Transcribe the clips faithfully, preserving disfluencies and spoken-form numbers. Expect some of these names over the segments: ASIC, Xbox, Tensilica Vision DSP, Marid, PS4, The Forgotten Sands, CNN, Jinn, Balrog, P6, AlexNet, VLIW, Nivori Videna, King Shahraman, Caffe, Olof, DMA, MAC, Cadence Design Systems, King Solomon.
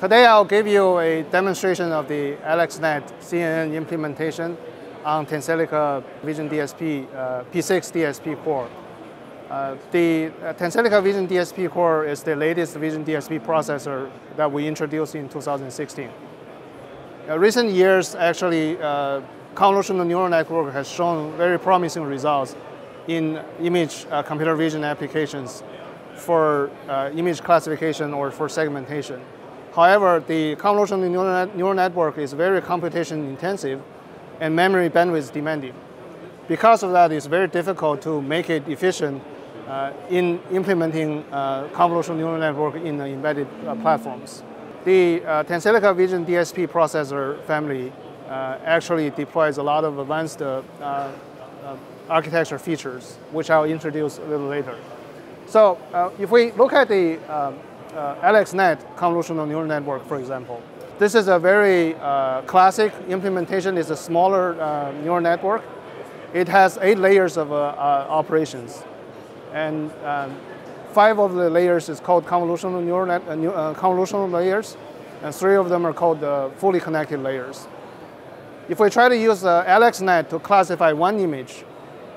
Today I'll give you a demonstration of the AlexNet C N N implementation on Tensilica Vision D S P uh, P six D S P core. Uh, the uh, Tensilica Vision D S P core is the latest Vision D S P processor that we introduced in two thousand sixteen. In recent years, actually, uh, convolutional neural network has shown very promising results in image uh, computer vision applications for uh, image classification or for segmentation. However, the convolutional neural, net neural network is very computation intensive and memory bandwidth demanding. Because of that, it's very difficult to make it efficient uh, in implementing uh, convolutional neural network in the embedded uh, platforms. The uh, Tensilica Vision D S P processor family uh, actually deploys a lot of advanced uh, uh, architecture features, which I'll introduce a little later. So uh, if we look at the uh, uh, AlexNet convolutional neural network, for example, this is a very uh, classic implementation. It's a smaller uh, neural network. It has eight layers of uh, uh, operations. And um, five of the layers is called convolutional, neural net, uh, new, uh, convolutional layers, and three of them are called uh, fully connected layers. If we try to use uh, AlexNet to classify one image,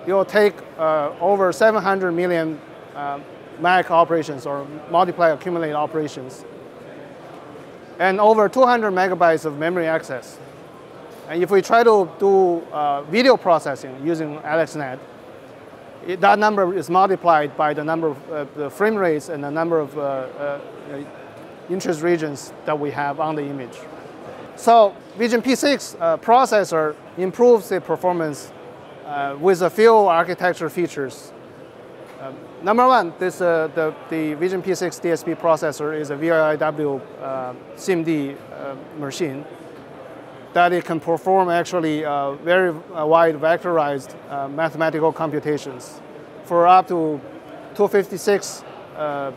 it will take uh, over seven hundred million uh, M A C operations or multiply accumulate operations, and over two hundred megabytes of memory access. And if we try to do uh, video processing using AlexNet, it, that number is multiplied by the number of uh, the frame rates and the number of uh, uh, interest regions that we have on the image. So Vision P six uh, processor improves the performance uh, with a few architecture features. Um, number one, this, uh, the, the Vision P six D S P processor is a V I W uh, C M D uh, machine that it can perform actually uh, very uh, wide vectorized uh, mathematical computations for up to two hundred fifty-six uh,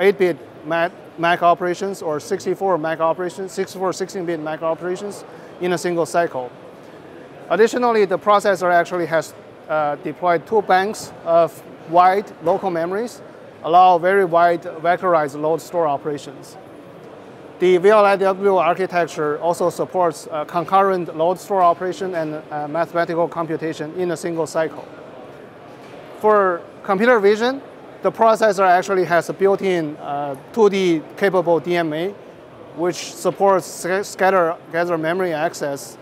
eight bit M A C operations or sixty-four M A C operations, sixty-four sixteen bit M A C operations in a single cycle. Additionally, the processor actually has Uh, deploy two banks of wide local memories, allow very wide vectorized load store operations. The V L I W architecture also supports uh, concurrent load store operation and uh, mathematical computation in a single cycle. For computer vision, the processor actually has a built-in uh, two D capable D M A, which supports scatter gather memory access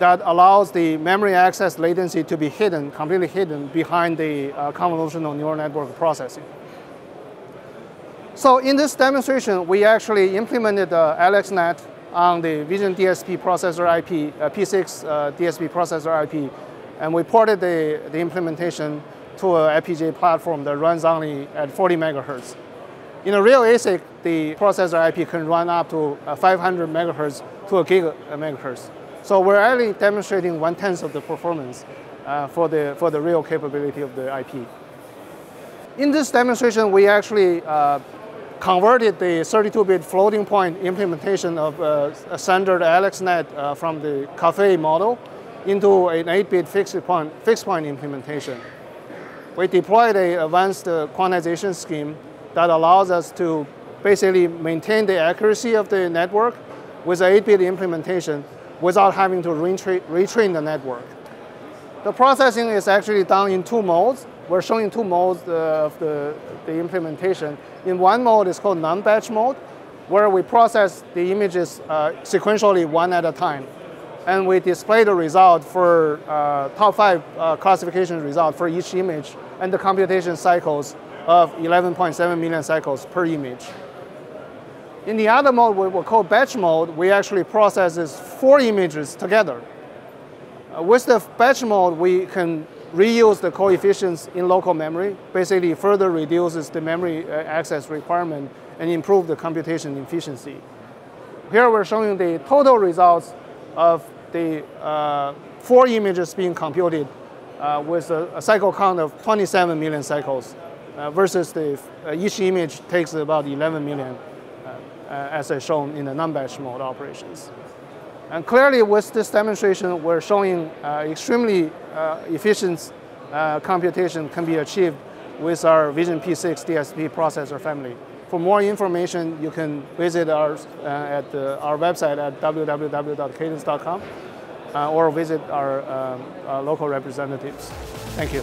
that allows the memory access latency to be hidden, completely hidden behind the uh, convolutional neural network processing. So in this demonstration, we actually implemented uh, AlexNet on the Vision D S P processor I P, uh, P six uh, D S P processor I P, and we ported the, the implementation to an I P J platform that runs only at forty megahertz. In a real A S I C, the processor I P can run up to uh, five hundred megahertz to a gig megahertz. So we're actually demonstrating one-tenth of the performance uh, for, the, for the real capability of the I P. In this demonstration, we actually uh, converted the thirty-two bit floating point implementation of uh, a standard AlexNet uh, from the Caffe model into an eight bit fixed point, fixed point implementation. We deployed an advanced uh, quantization scheme that allows us to basically maintain the accuracy of the network with an eight bit implementation without having to retra retrain the network. The processing is actually done in two modes. We're showing two modes uh, of the, the implementation. In one mode, it's called non-batch mode, where we process the images uh, sequentially one at a time. And we display the result for uh, top five uh, classification result for each image and the computation cycles of eleven point seven million cycles per image. In the other mode, we will call batch mode, we actually process four images together. Uh, with the batch mode, we can reuse the coefficients in local memory, basically further reduces the memory uh, access requirement and improve the computation efficiency. Here we're showing the total results of the uh, four images being computed uh, with a, a cycle count of twenty-seven million cycles uh, versus the, uh, each image takes about eleven million. Uh, as is shown in the non-batch mode operations. And clearly with this demonstration, we're showing uh, extremely uh, efficient uh, computation can be achieved with our Vision P six D S P processor family. For more information, you can visit our, uh, at, uh, our website at w w w dot cadence dot com uh, or visit our, um, our local representatives. Thank you.